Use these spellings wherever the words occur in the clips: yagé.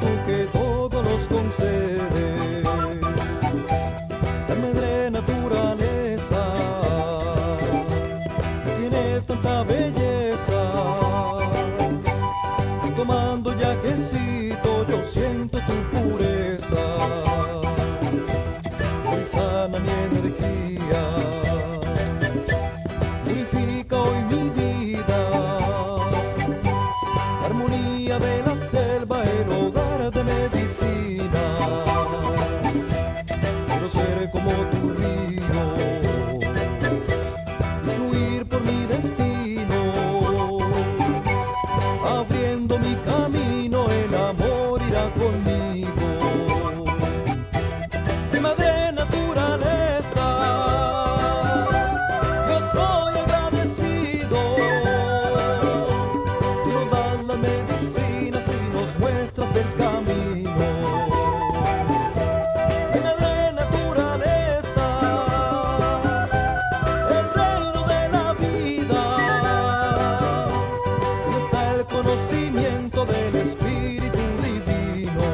tú que todo los concedes. Dame de naturaleza, tienes tanta belleza. Tomando yaguecito yo siento tu pureza. Hoy sana mi energía, purifica hoy mi vida. Armonía de la selva, el hogar de medicina. Quiero ser como tu río, fluir por mi destino, abriendo mi camino, el amor irá conmigo. Prima de naturaleza, yo estoy agradecido. Tú nos das la medicina si nos muestras el camino. Prima de naturaleza, el reino de la vida, donde está el conocimiento del Espíritu Divino.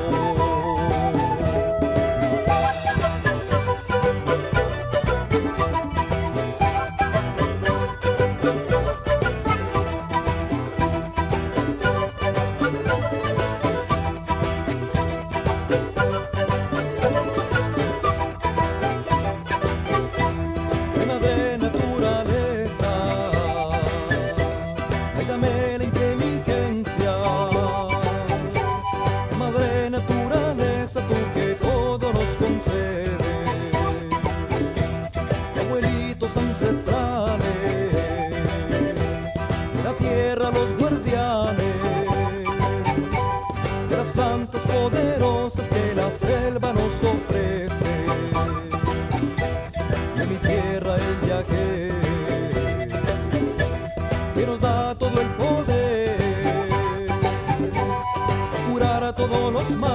Prima de naturaleza, ay, dame la inteligencia. Madre naturaleza, tú que todo nos concedes. Abuelitos ancestrales, la tierra los guardianes de las plantas poderosas que la selva nos ofrece. De mi tierra el yagé, que nos da todo el poder, curar a todos los males.